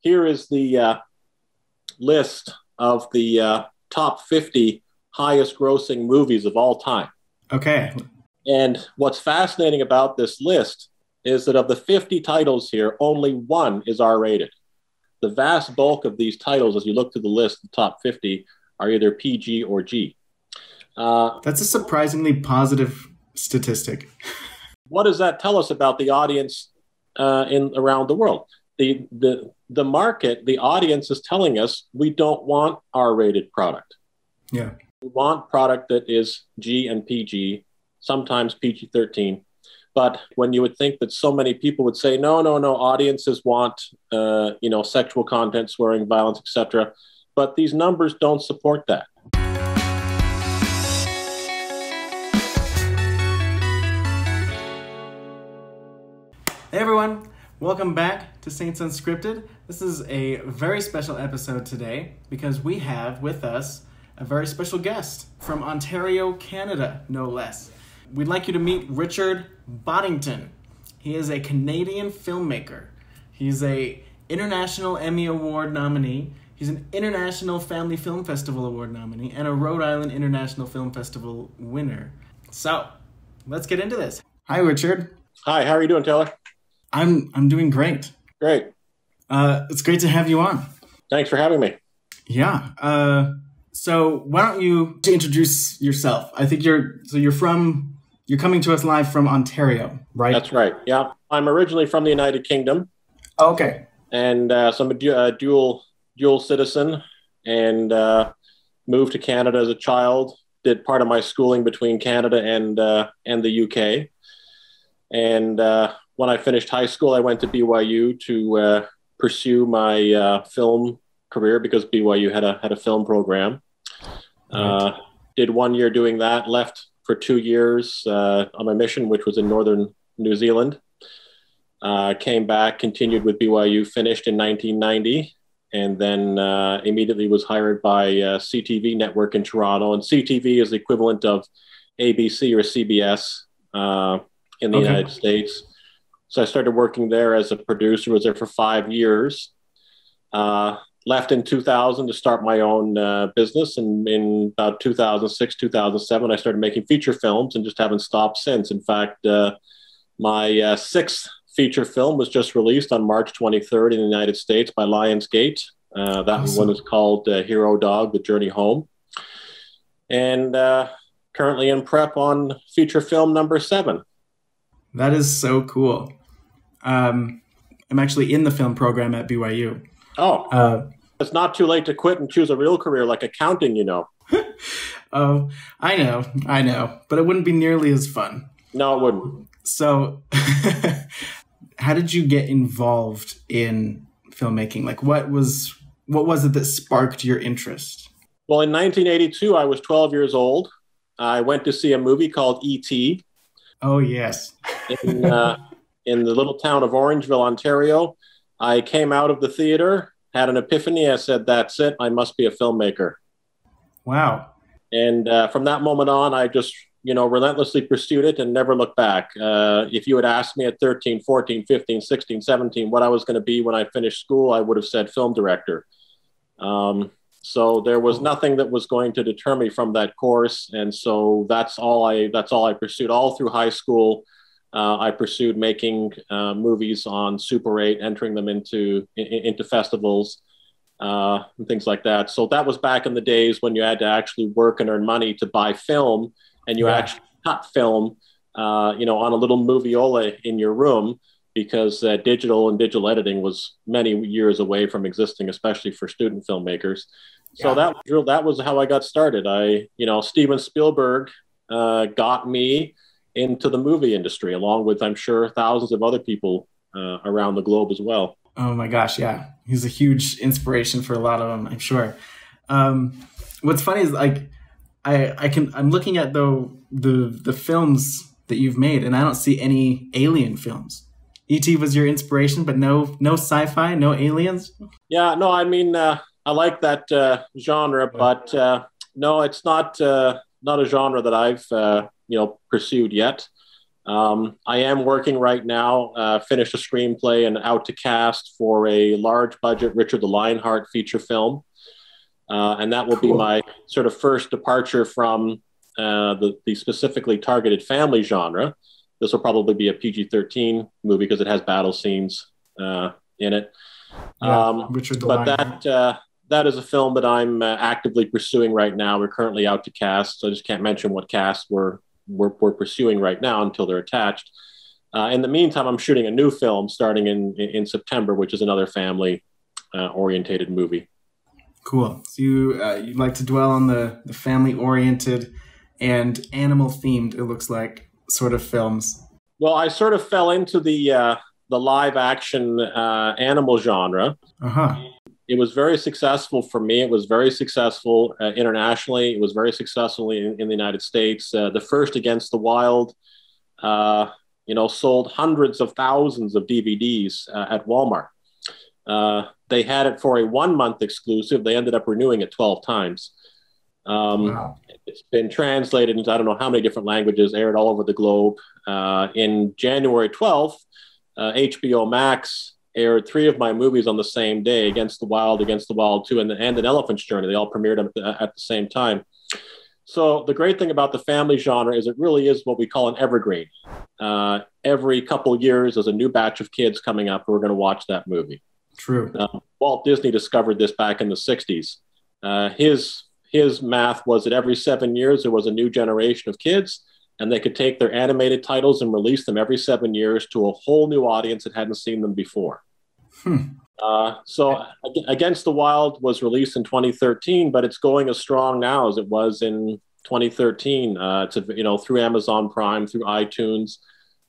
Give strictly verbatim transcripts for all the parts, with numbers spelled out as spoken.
here is the uh, list of the uh, top fifty highest grossing movies of all time. Okay. And what's fascinating about this list is that of the fifty titles here, only one is R-rated. The vast bulk of these titles, as you look through the list, the top fifty, are either P G or G. Uh, That's a surprisingly positive statistic. What does that tell us about the audience uh, in around the world? The, the, the market, the audience is telling us we don't want R-rated product. Yeah. We want product that is G and P G, sometimes P G thirteen. But when you would think that so many people would say, no, no, no, audiences want, uh, you know, sexual content, swearing, violence, et cetera. But these numbers don't support that. Hey, everyone. Welcome back to Saints Unscripted. This is a very special episode today because we have with us a very special guest from Ontario, Canada, no less. We'd like you to meet Richard Boddington. He is a Canadian filmmaker. He's an International Emmy Award nominee. He's an International Family Film Festival Award nominee and a Rhode Island International Film Festival winner. So, let's get into this. Hi, Richard. Hi, how are you doing, Taylor? I'm I'm doing great. Great. Uh, it's great to have you on. Thanks for having me. Yeah. Uh, so, why don't you introduce yourself? I think you're so you're from. You're coming to us live from Ontario, right? That's right, yeah. I'm originally from the United Kingdom. Oh, okay. And uh, so I'm a du uh, dual, dual citizen and uh, moved to Canada as a child, did part of my schooling between Canada and, uh, and the U K. And uh, when I finished high school, I went to B Y U to uh, pursue my uh, film career because B Y U had a, had a film program. Right. Uh, did one year doing that, left for two years uh, on my mission, which was in northern New Zealand. Uh, came back, continued with B Y U, finished in nineteen ninety, and then uh, immediately was hired by uh, C T V Network in Toronto. And C T V is the equivalent of A B C or C B S uh, in the okay. United States. So I started working there as a producer, was there for five years. Uh, Left in two thousand to start my own uh, business, and in about two thousand six, two thousand seven, I started making feature films and just haven't stopped since. In fact, uh, my uh, sixth feature film was just released on March twenty-third in the United States by Lionsgate. Uh, that awesome. One is called uh, Hero Dog, The Journey Home. And uh, currently in prep on feature film number seven. That is so cool. Um, I'm actually in the film program at B Y U. Oh, uh, it's not too late to quit and choose a real career like accounting, you know. Oh, I know. I know. But it wouldn't be nearly as fun. No, it wouldn't. So how did you get involved in filmmaking? Like what was what was it that sparked your interest? Well, in nineteen eighty-two, I was twelve years old. I went to see a movie called E T Oh, yes. in, uh, in the little town of Orangeville, Ontario. I came out of the theater, had an epiphany. I said, that's it. I must be a filmmaker. Wow. And uh, from that moment on, I just, you know, relentlessly pursued it and never looked back. Uh, if you had asked me at thirteen, fourteen, fifteen, sixteen, seventeen, what I was going to be when I finished school, I would have said film director. Um, so there was nothing that was going to deter me from that course. And so that's all I, that's all I pursued all through high school. Uh, I pursued making uh, movies on Super eight, entering them into in, into festivals uh, and things like that. So that was back in the days when you had to actually work and earn money to buy film, and you yeah. actually cut film, uh, you know, on a little moviola in your room because uh, digital and digital editing was many years away from existing, especially for student filmmakers. Yeah. So that was, that was how I got started. I, you know, Steven Spielberg uh, got me into the movie industry, along with, I'm sure, thousands of other people uh, around the globe as well. Oh my gosh, yeah. He's a huge inspiration for a lot of them, I'm sure. Um, what's funny is like, I, I can, I'm looking at the, the, the films that you've made, and I don't see any alien films. E T was your inspiration, but no, no sci-fi, no aliens? Yeah, no, I mean, uh, I like that uh, genre, but uh, no, it's not, uh, not a genre that I've... Uh, you know, pursued yet. Um, I am working right now, uh, finished a screenplay and out to cast for a large budget Richard the Lionheart feature film. Uh, and that will cool. be my sort of first departure from uh, the, the specifically targeted family genre. This will probably be a P G thirteen movie because it has battle scenes uh, in it. Yeah, um, Richard the but Lionheart. that uh, that is a film that I'm uh, actively pursuing right now. We're currently out to cast. So I just can't mention what cast we're We're, we're pursuing right now until they're attached. Uh, in the meantime, I'm shooting a new film starting in, in, in September, which is another family uh, orientated movie. Cool. So you, uh, you like to dwell on the, the family oriented and animal themed, it looks like, sort of films. Well, I sort of fell into the, uh, the live action uh, animal genre. Uh-huh. It was very successful for me. It was very successful uh, internationally. It was very successful in, in the United States. Uh, the first Against the Wild, uh, you know, sold hundreds of thousands of D V Ds uh, at Walmart. Uh, they had it for a one-month exclusive. They ended up renewing it twelve times. Um, wow. It's been translated into I don't know how many different languages, aired all over the globe. Uh, in January twelfth, uh, H B O Max aired three of my movies on the same day, Against the Wild, Against the Wild two, and, and An Elephant's Journey. They all premiered at the, at the same time. So the great thing about the family genre is it really is what we call an evergreen. Uh, every couple years, there's a new batch of kids coming up who are going to watch that movie. True. Uh, Walt Disney discovered this back in the sixties. Uh, his, his math was that every seven years, there was a new generation of kids, and they could take their animated titles and release them every seven years to a whole new audience that hadn't seen them before. Hmm. Uh, so Against the Wild was released in twenty thirteen, but it's going as strong now as it was in twenty thirteen. Uh, it's a, you know, through Amazon Prime, through iTunes.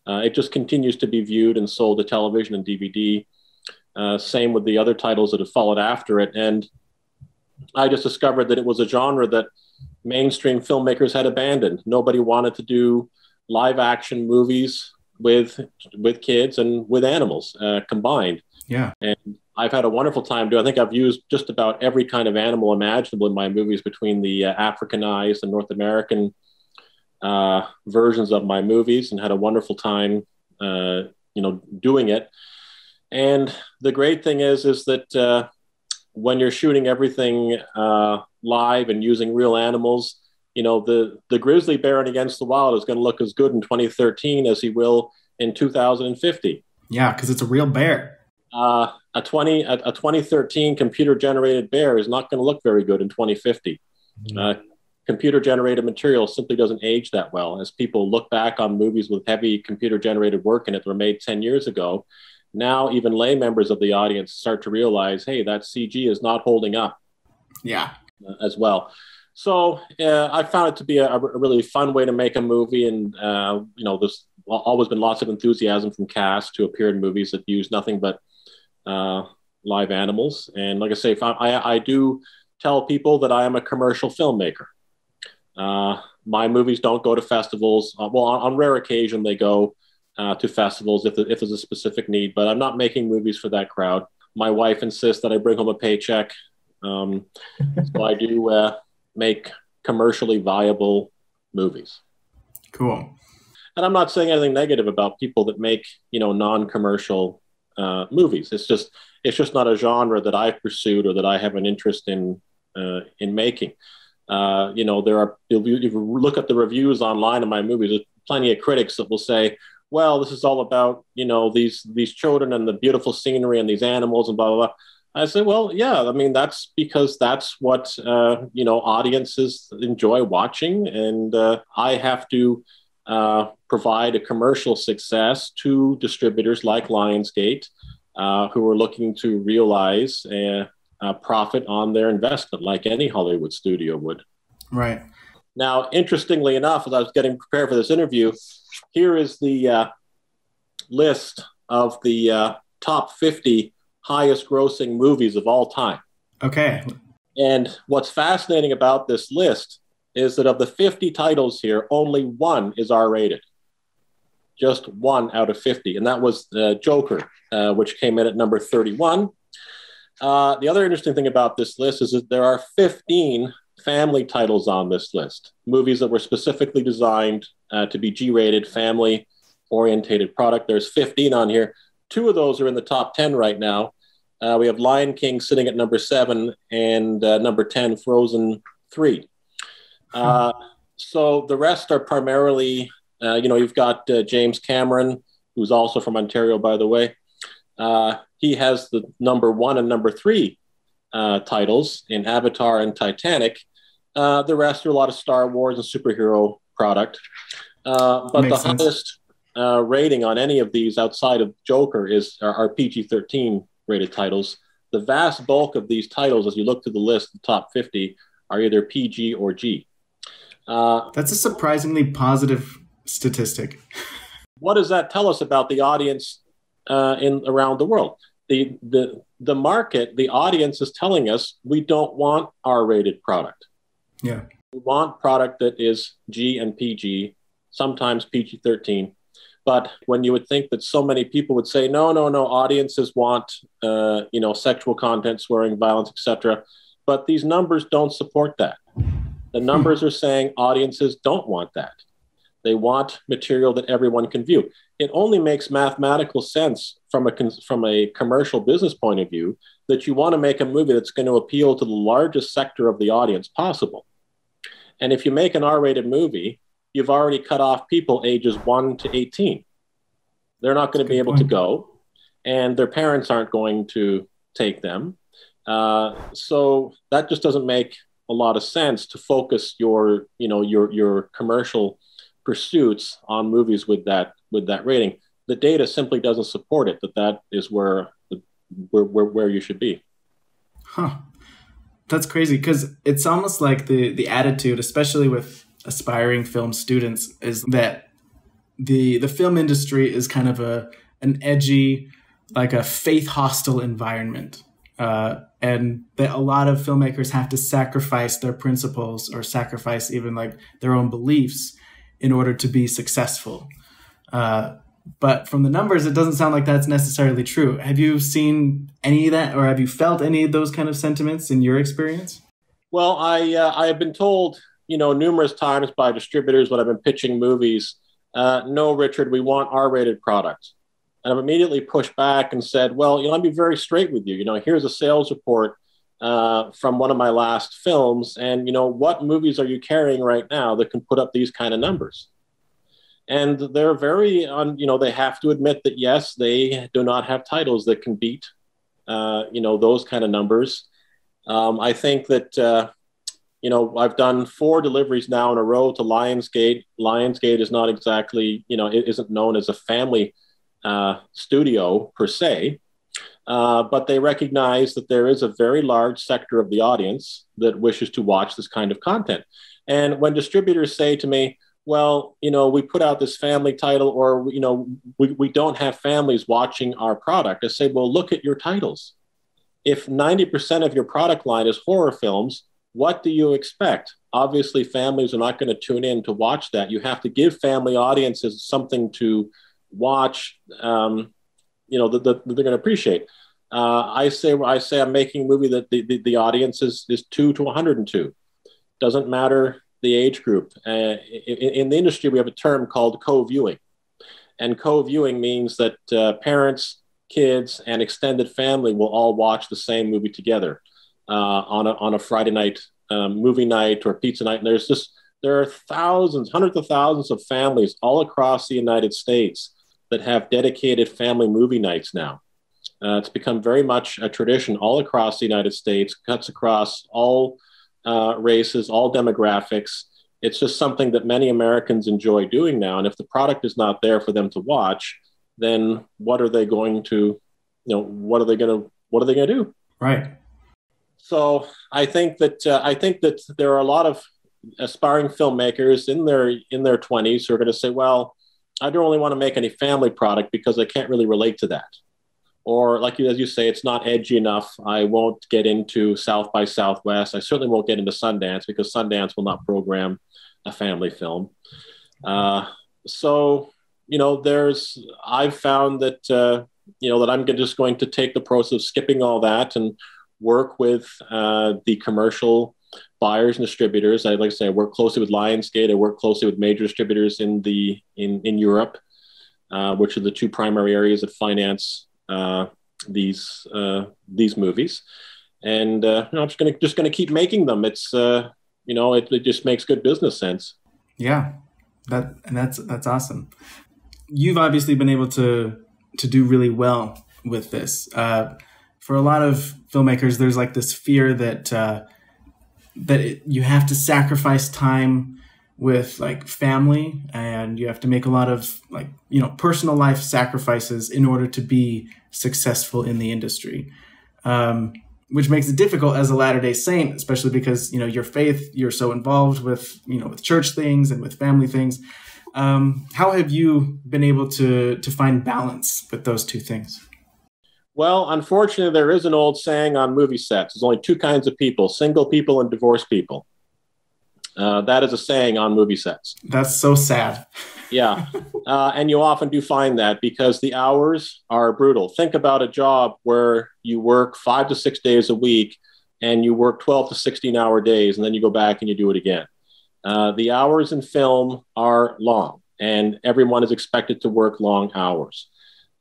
Uh, it just continues to be viewed and sold to television and D V D. Uh, same with the other titles that have followed after it. And I just discovered that it was a genre that mainstream filmmakers had abandoned. Nobody wanted to do live action movies with with kids and with animals uh, combined. Yeah. And I've had a wonderful time doing. I think I've used just about every kind of animal imaginable in my movies, between the uh, Africanized and North American uh, versions of my movies, and had a wonderful time, uh, you know, doing it. And the great thing is, is that uh, when you're shooting everything uh, live and using real animals, you know, the, the grizzly bear in Against the Wild is going to look as good in twenty thirteen as he will in two thousand fifty. Yeah, because it's a real bear. Uh, a, twenty, a, a twenty thirteen computer-generated bear is not going to look very good in twenty fifty. Mm-hmm. Uh, computer-generated material simply doesn't age that well. As people look back on movies with heavy computer-generated work in it that were made ten years ago, now even lay members of the audience start to realize, hey, that C G is not holding up. Yeah, uh, as well. So uh, I found it to be a, a really fun way to make a movie, and uh, you know, there's always been lots of enthusiasm from cast to appear in movies that use nothing but uh, live animals. And like I say, I, I do tell people that I am a commercial filmmaker. Uh, my movies don't go to festivals. Uh, well, on, on rare occasion they go uh, to festivals if, if there's a specific need, but I'm not making movies for that crowd. My wife insists that I bring home a paycheck. Um, so I do uh, make commercially viable movies. Cool. And I'm not saying anything negative about people that make, you know, non-commercial uh, movies. It's just, it's just not a genre that I've pursued or that I have an interest in, uh, in making. Uh, you know, there are, if you, if you look at the reviews online of my movies, there's plenty of critics that will say, well, this is all about, you know, these, these children and the beautiful scenery and these animals and blah, blah, blah. I said, well, yeah, I mean, that's because that's what, uh, you know, audiences enjoy watching. And uh, I have to uh, provide a commercial success to distributors like Lionsgate, uh, who are looking to realize a, a profit on their investment, like any Hollywood studio would. Right. Now, interestingly enough, as I was getting prepared for this interview, here is the uh, list of the uh, top fifty highest grossing movies of all time. Okay. And what's fascinating about this list is that of the fifty titles here, only one is R-rated. Just one out of fifty. And that was uh, Joker, uh, which came in at number thirty-one. Uh, the other interesting thing about this list is that there are fifteen family titles on this list. Movies that were specifically designed uh, to be G-rated family orientated product. There's fifteen on here. Two of those are in the top ten right now. Uh, we have Lion King sitting at number seven and uh, number ten, Frozen three. Uh, so the rest are primarily, uh, you know, you've got uh, James Cameron, who's also from Ontario, by the way. Uh, he has the number one and number three uh, titles in Avatar and Titanic. Uh, the rest are a lot of Star Wars and superhero product. Uh, but the sense. highest uh, rating on any of these outside of Joker is our P G thirteen rated titles. The vast bulk of these titles, as you look through the list, the top fifty, are either P G or G. Uh, That's a surprisingly positive statistic. What does that tell us about the audience uh, in around the world? The, the, the market, the audience is telling us we don't want R-rated product. Yeah. We want product that is G and P G, sometimes P G thirteen. But when you would think that so many people would say, no, no, no, audiences want, uh, you know, sexual content, swearing, violence, et cetera. But these numbers don't support that. The numbers are saying audiences don't want that. They want material that everyone can view. It only makes mathematical sense from a, from a commercial business point of view that you want to make a movie that's going to appeal to the largest sector of the audience possible. And if you make an R-rated movie, you've already cut off people ages one to eighteen. They're not going to be able to go, and their parents aren't going to take them. Uh, so that just doesn't make a lot of sense to focus your, you know, your, your commercial pursuits on movies with that, with that rating. The data simply doesn't support it, that that is where, the, where, where, where you should be. Huh. That's crazy, because it's almost like the, the attitude, especially with aspiring film students, is that the the film industry is kind of a an edgy, like a faith hostile environment, uh, and that a lot of filmmakers have to sacrifice their principles or sacrifice even like their own beliefs in order to be successful. Uh, but from the numbers, it doesn't sound like that's necessarily true. Have you seen any of that, or have you felt any of those kind of sentiments in your experience? Well, I uh, I have been told, you know, numerous times by distributors when I've been pitching movies, uh, no, Richard, we want R-rated products. And I've immediately pushed back and said, well, you know, I'll be very straight with you. You know, here's a sales report uh, from one of my last films. And, you know, what movies are you carrying right now that can put up these kind of numbers? And they're very, um, you know, they have to admit that, yes, they do not have titles that can beat, uh, you know, those kind of numbers. Um, I think that, uh, you know, I've done four deliveries now in a row to Lionsgate. Lionsgate is not exactly, you know, it isn't known as a family uh, studio per se, uh, but they recognize that there is a very large sector of the audience that wishes to watch this kind of content. And when distributors say to me, well, you know, we put out this family title, or, you know, we, we don't have families watching our product, I say, well, look at your titles. If ninety percent of your product line is horror films, what do you expect? Obviously, families are not going to tune in to watch that. You have to give family audiences something to watch, um, you know, that, that they're going to appreciate. Uh, I say I say I'm making a movie that the, the, the audience is, is two to one hundred and two. Doesn't matter the age group. Uh, in, in the industry, we have a term called co-viewing. And co-viewing means that uh, parents, kids, and extended family will all watch the same movie together. Uh, on a, on a Friday night, um, movie night, or pizza night. And there's just, there are thousands, hundreds of thousands of families all across the United States that have dedicated family movie nights now. Uh, it's become very much a tradition all across the United States, cuts across all uh, races, all demographics. It's just something that many Americans enjoy doing now. And if the product is not there for them to watch, then what are they going to, you know, what are they going to, what are they going to do? Right. So I think that uh, I think that there are a lot of aspiring filmmakers in their in their twenties who are going to say, well, I don't really want to make any family product because I can't really relate to that. Or like you, as you say, it's not edgy enough. I won't get into South by Southwest. I certainly won't get into Sundance because Sundance will not program a family film. Uh, so, you know, there's I've found that, uh, you know, that I'm just going to take the process of skipping all that and work with uh, the commercial buyers and distributors. I like to say I work closely with Lionsgate. I work closely with major distributors in the in in Europe, uh, which are the two primary areas that finance uh, these uh, these movies. And uh, you know, I'm just going to just going to keep making them. It's uh, you know, it, it just makes good business sense. Yeah, that and that's that's awesome. You've obviously been able to to do really well with this. Uh, for a lot of filmmakers, there's like this fear that uh, that it, you have to sacrifice time with like family, and you have to make a lot of like you know personal life sacrifices in order to be successful in the industry. Um, which makes it difficult as a Latter-day Saint, especially because, you know, your faith, you're so involved with, you know, with church things and with family things. Um, how have you been able to, to find balance with those two things? Well, unfortunately, there is an old saying on movie sets. There's only two kinds of people, single people and divorced people. Uh, that is a saying on movie sets. That's so sad. Yeah. Uh, and you often do find that because the hours are brutal. Think about a job where you work five to six days a week and you work twelve to sixteen hour days, and then you go back and you do it again. Uh, the hours in film are long, and everyone is expected to work long hours.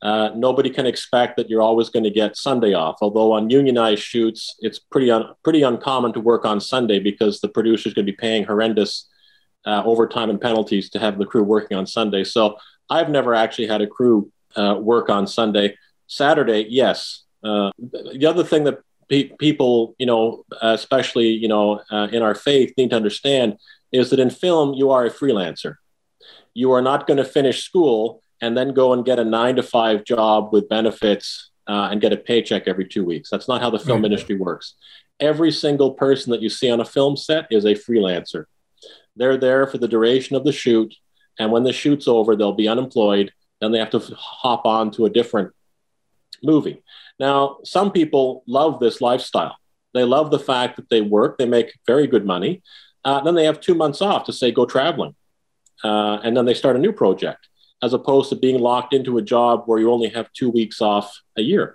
Uh, nobody can expect that you're always going to get Sunday off, although on unionized shoots, it's pretty, un pretty uncommon to work on Sunday because the producer's going to be paying horrendous Uh, overtime and penalties to have the crew working on Sunday. So I've never actually had a crew uh, work on Sunday. Saturday, yes. Uh, the other thing that pe people, you know, especially, you know, uh, in our faith need to understand is that in film, you are a freelancer. You are not going to finish school and then go and get a nine to five job with benefits uh, and get a paycheck every two weeks. That's not how the film [S2] Right. [S1] Industry works. Every single person that you see on a film set is a freelancer. They're there for the duration of the shoot, and when the shoot's over, they'll be unemployed. Then they have to hop on to a different movie. Now, some people love this lifestyle. They love the fact that they work, they make very good money. Uh, then they have two months off to say, go traveling. Uh, and then they start a new project, as opposed to being locked into a job where you only have two weeks off a year.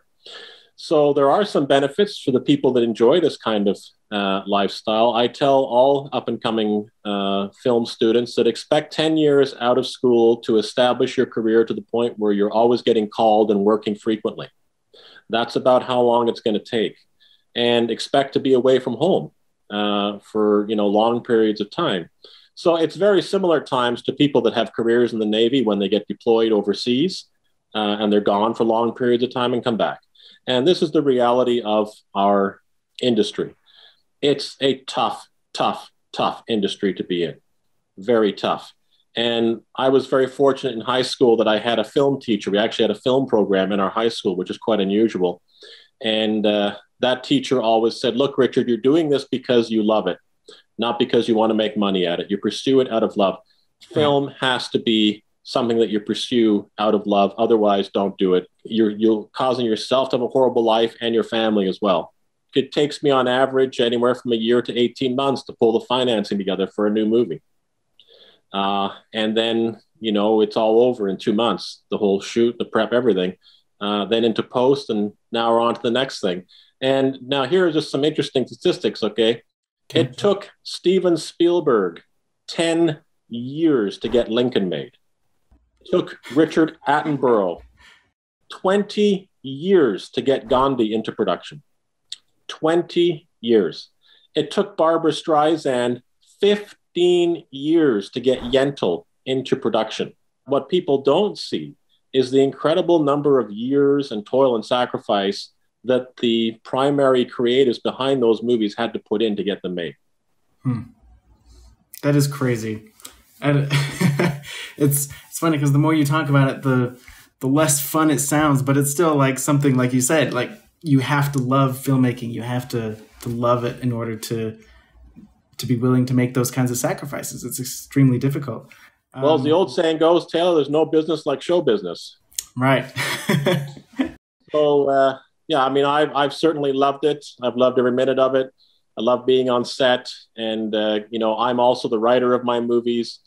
So there are some benefits for the people that enjoy this kind of uh, lifestyle. I tell all up-and-coming uh, film students that expect ten years out of school to establish your career to the point where you're always getting called and working frequently. That's about how long it's going to take. And expect to be away from home uh, for you know long periods of time. So it's very similar times to people that have careers in the Navy when they get deployed overseas uh, and they're gone for long periods of time and come back. And this is the reality of our industry. It's a tough, tough, tough industry to be in. Very tough. And I was very fortunate in high school that I had a film teacher. We actually had a film program in our high school, which is quite unusual. And uh, that teacher always said, look, Richard, you're doing this because you love it, not because you want to make money at it. You pursue it out of love. Film has to be something that you pursue out of love. Otherwise, don't do it. You're, you're causing yourself to have a horrible life and your family as well. It takes me on average anywhere from a year to eighteen months to pull the financing together for a new movie. Uh, and then, you know, it's all over in two months, the whole shoot, the prep, everything, uh, then into post, and now we're on to the next thing. And now here are just some interesting statistics, okay? It took Steven Spielberg ten years to get Lincoln made. Took Richard Attenborough twenty years to get Gandhi into production. twenty years. It took Barbra Streisand fifteen years to get Yentl into production. What people don't see is the incredible number of years and toil and sacrifice that the primary creatives behind those movies had to put in to get them made. Hmm. That is crazy. And it's it's funny because the more you talk about it, the the less fun it sounds. But it's still like something, like you said, like you have to love filmmaking. You have to to love it in order to to be willing to make those kinds of sacrifices. It's extremely difficult. Well, um, as the old saying goes, Taylor, there's no business like show business. Right. So uh, yeah, I mean, I've I've certainly loved it. I've loved every minute of it. I love being on set, and uh, you know, I'm also the writer of my movies.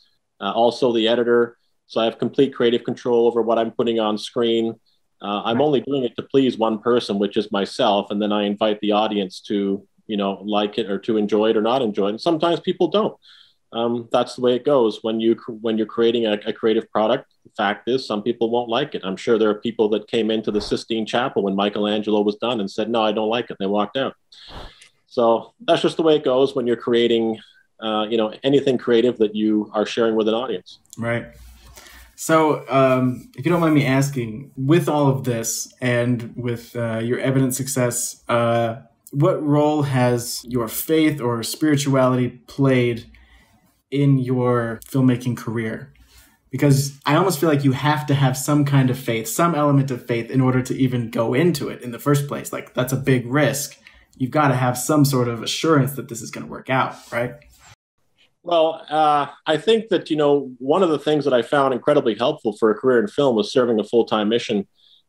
Uh, also the editor. So I have complete creative control over what I'm putting on screen. Uh, I'm only doing it to please one person, which is myself. And then I invite the audience to, you know, like it or to enjoy it or not enjoy it. And sometimes people don't. um, that's the way it goes. When you when you're creating a, a creative product, the fact is some people won't like it. I'm sure there are people that came into the Sistine Chapel when Michelangelo was done and said, no, I don't like it. And they walked out. So that's just the way it goes when you're creating, uh, you know, anything creative that you are sharing with an audience. Right. So um, if you don't mind me asking, with all of this and with uh, your evident success, uh, what role has your faith or spirituality played in your filmmaking career? Because I almost feel like you have to have some kind of faith, some element of faith in order to even go into it in the first place. Like, that's a big risk. You've got to have some sort of assurance that this is going to work out, right? Well, uh, I think that, you know, one of the things that I found incredibly helpful for a career in film was serving a full-time mission.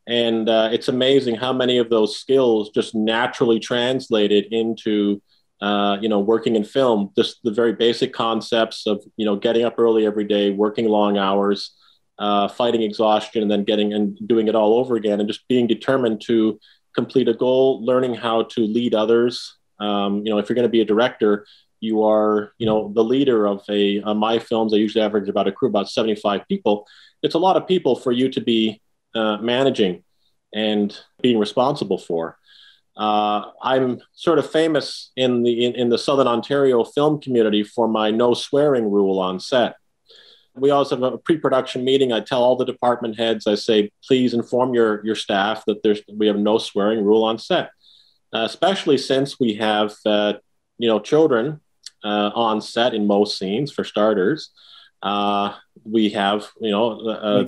And uh, it's amazing how many of those skills just naturally translated into, uh, you know, working in film. Just the very basic concepts of, you know, getting up early every day, working long hours, uh, fighting exhaustion, and then getting and doing it all over again, and just being determined to complete a goal, learning how to lead others. Um, you know, if you're going to be a director, you are, you know, the leader of a, on my films, I usually average about a crew, about seventy-five people. It's a lot of people for you to be uh, managing and being responsible for. Uh, I'm sort of famous in the, in, in the Southern Ontario film community for my no swearing rule on set. We always have a pre-production meeting. I tell all the department heads, I say, please inform your, your staff that there's, we have no swearing rule on set, uh, especially since we have, uh, you know, children Uh, on set in most scenes, for starters. Uh, we have, you know, uh,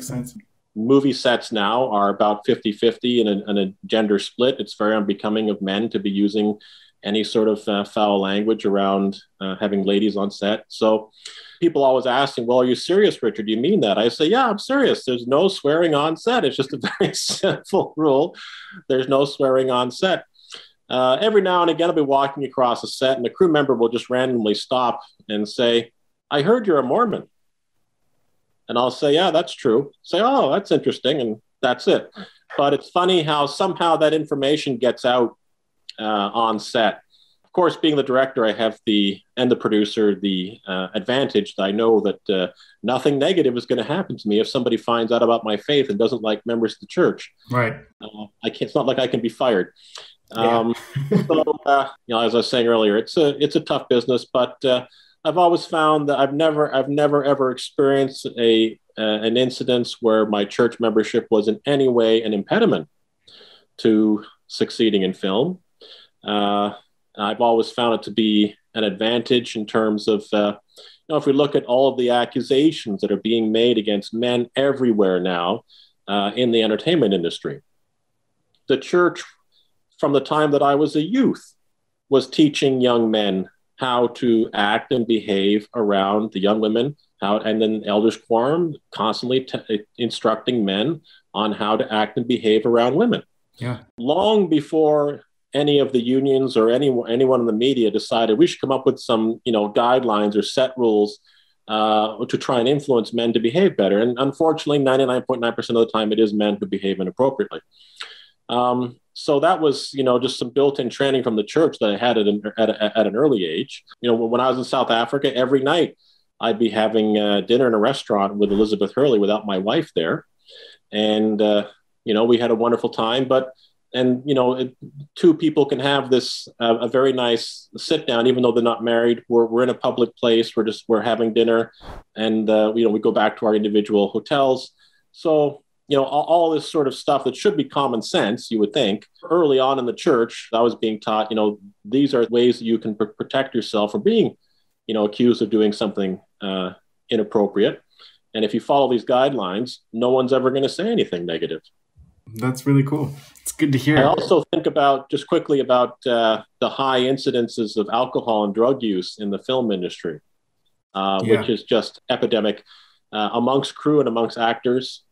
movie sets now are about fifty fifty and, and a gender split. It's very unbecoming of men to be using any sort of uh, foul language around uh, having ladies on set. So people always asking, well, are you serious, Richard? Do you mean that? I say, yeah, I'm serious. There's no swearing on set. It's just a very simple rule. There's no swearing on set. Uh, every now and again, I'll be walking across a set and a crew member will just randomly stop and say, I heard you're a Mormon. And I'll say, yeah, that's true. Say, oh, that's interesting. And that's it. But it's funny how somehow that information gets out uh, on set. Of course, being the director, I have the, and the producer, the uh, advantage that I know that uh, nothing negative is going to happen to me if somebody finds out about my faith and doesn't like members of the church. Right. Uh, I can't, it's not like I can be fired. Yeah. um, so, uh, you know, as I was saying earlier, it's a, it's a tough business, but, uh, I've always found that I've never, I've never, ever experienced a, uh, an incident where my church membership was in any way an impediment to succeeding in film. Uh, I've always found it to be an advantage in terms of, uh, you know, if we look at all of the accusations that are being made against men everywhere now, uh, in the entertainment industry, the church, from the time that I was a youth, was teaching young men how to act and behave around the young women, how, and then elders quorum constantly t instructing men on how to act and behave around women. Yeah. Long before any of the unions or any, anyone in the media decided we should come up with some, you know, guidelines or set rules uh, to try and influence men to behave better. And unfortunately, ninety-nine point nine percent of the time, it is men who behave inappropriately. Um, So that was, you know, just some built-in training from the church that I had at an, at, a, at an early age. You know, when I was in South Africa, every night I'd be having uh, dinner in a restaurant with Elizabeth Hurley without my wife there. And, uh, you know, we had a wonderful time. But, and, you know, it, two people can have this, uh, a very nice sit down, even though they're not married. We're, we're in a public place. We're just, we're having dinner. And, uh, you know, we go back to our individual hotels. So, you know, all, all this sort of stuff that should be common sense, you would think. Early on in the church, I was being taught, you know, these are ways that you can pr protect yourself from being, you know, accused of doing something uh, inappropriate. And if you follow these guidelines, no one's ever going to say anything negative. That's really cool. It's good to hear. I also think about, just quickly, about uh, the high incidences of alcohol and drug use in the film industry, uh, yeah. which is just epidemic uh, amongst crew and amongst actors.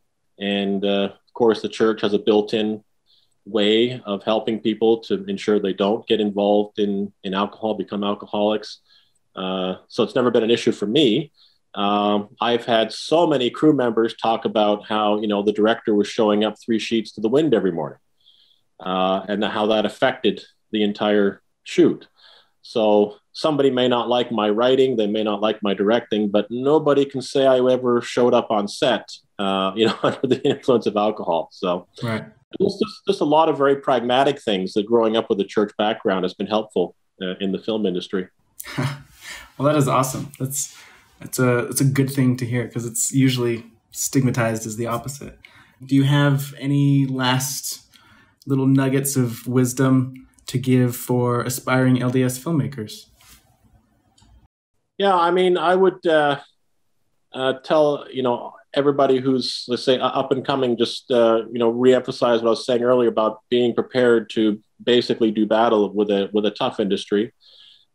And, uh, of course, the church has a built-in way of helping people to ensure they don't get involved in, in alcohol, become alcoholics. Uh, so it's never been an issue for me. Um, I've had so many crew members talk about how, you know, the director was showing up three sheets to the wind every morning uh, and how that affected the entire shoot. So somebody may not like my writing, they may not like my directing, but nobody can say I ever showed up on set, uh, you know, under the influence of alcohol. So right. There's just, just a lot of very pragmatic things that growing up with a church background has been helpful uh, in the film industry. Well, that is awesome. That's that's a it's a good thing to hear, because it's usually stigmatized as the opposite. Do you have any last little nuggets of wisdom to give for aspiring L D S filmmakers? Yeah, I mean, I would uh, uh, tell, you know, everybody who's, let's say, up and coming, just, uh, you know, reemphasize what I was saying earlier about being prepared to basically do battle with a, with a tough industry,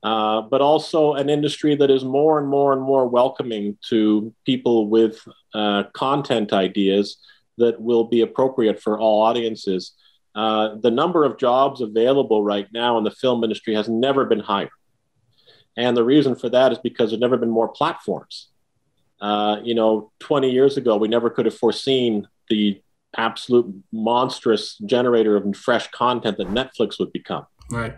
uh, but also an industry that is more and more and more welcoming to people with uh, content ideas that will be appropriate for all audiences. Uh, the number of jobs available right now in the film industry has never been higher. And the reason for that is because there's never been more platforms. Uh, you know, twenty years ago, we never could have foreseen the absolute monstrous generator of fresh content that Netflix would become. Right.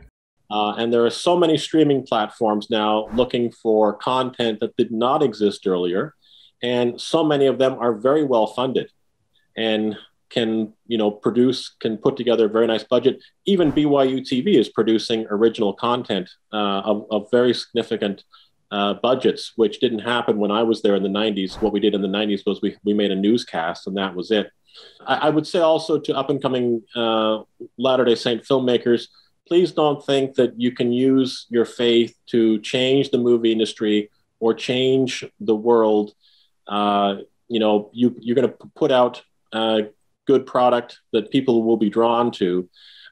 Uh, and there are so many streaming platforms now looking for content that did not exist earlier. And so many of them are very well funded and can, you know, produce, can put together a very nice budget. Even B Y U T V is producing original content uh, of, of very significant uh, budgets, which didn't happen when I was there in the nineties. What we did in the nineties was we, we made a newscast, and that was it. I, I would say also to up-and-coming uh, Latter-day Saint filmmakers, please don't think that you can use your faith to change the movie industry or change the world. Uh, you know, you, you're going to put out uh, good product that people will be drawn to.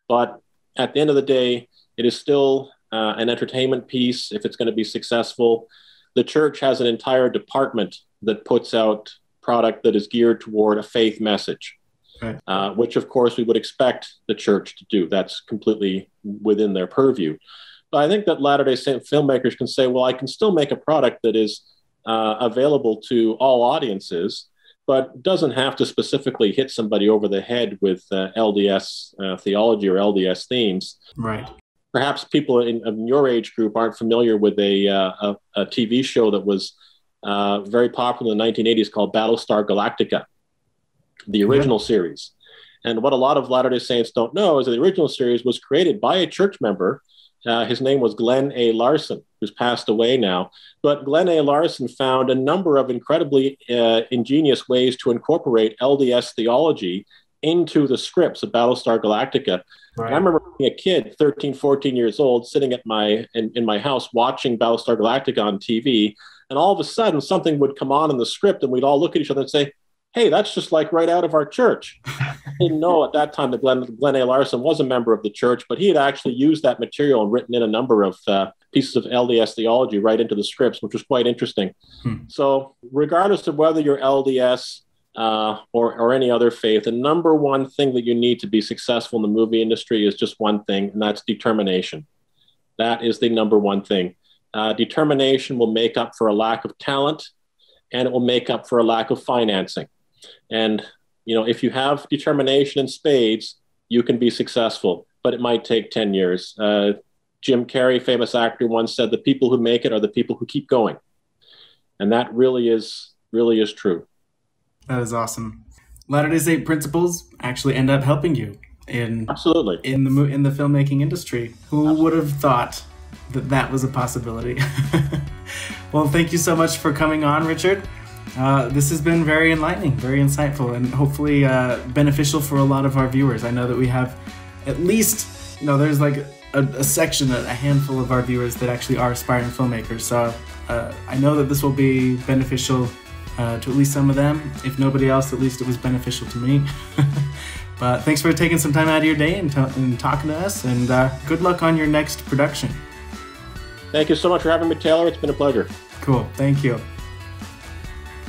But at the end of the day, it is still uh, an entertainment piece if it's going to be successful. The church has an entire department that puts out product that is geared toward a faith message, okay. uh, which of course we would expect the church to do. That's completely within their purview. But I think that Latter-day Saint filmmakers can say, well, I can still make a product that is uh, available to all audiences, but doesn't have to specifically hit somebody over the head with uh, L D S uh, theology or L D S themes. Right. Perhaps people in, in your age group aren't familiar with a, uh, a, a T V show that was uh, very popular in the nineteen eighties called Battlestar Galactica, the original yeah. series. And what a lot of Latter-day Saints don't know is that the original series was created by a church member. Uh, his name was Glenn A. Larson, who's passed away now. But Glenn A. Larson found a number of incredibly uh, ingenious ways to incorporate L D S theology into the scripts of Battlestar Galactica. Right. I remember being a kid, thirteen, fourteen years old, sitting at my in, in my house watching Battlestar Galactica on T V. And all of a sudden, something would come on in the script, and we'd all look at each other and say, hey, that's just like right out of our church. I didn't know at that time that Glenn, Glenn A. Larson was a member of the church, but he had actually used that material and written in a number of uh, pieces of L D S theology right into the scripts, which was quite interesting. Hmm. So regardless of whether you're L D S uh, or, or any other faith, the number one thing that you need to be successful in the movie industry is just one thing, and that's determination. That is the number one thing. Uh, determination will make up for a lack of talent, and it will make up for a lack of financing. And, you know, if you have determination in spades, you can be successful, but it might take ten years. Uh, Jim Carrey, famous actor, once said, the people who make it are the people who keep going. And that really is, really is true. That is awesome. Latter-day Saint principles actually end up helping you in, Absolutely. in the, in the filmmaking industry. Who Absolutely. would have thought that that was a possibility? Well, thank you so much for coming on, Richard. Uh, this has been very enlightening, very insightful, and hopefully uh, beneficial for a lot of our viewers. I know that we have at least, you know, there's like a, a section, a handful of our viewers that actually are aspiring filmmakers. So uh, I know that this will be beneficial uh, to at least some of them. If nobody else, at least it was beneficial to me. But thanks for taking some time out of your day and, and talking to us, and uh, good luck on your next production. Thank you so much for having me, Taylor. It's been a pleasure. Cool. Thank you.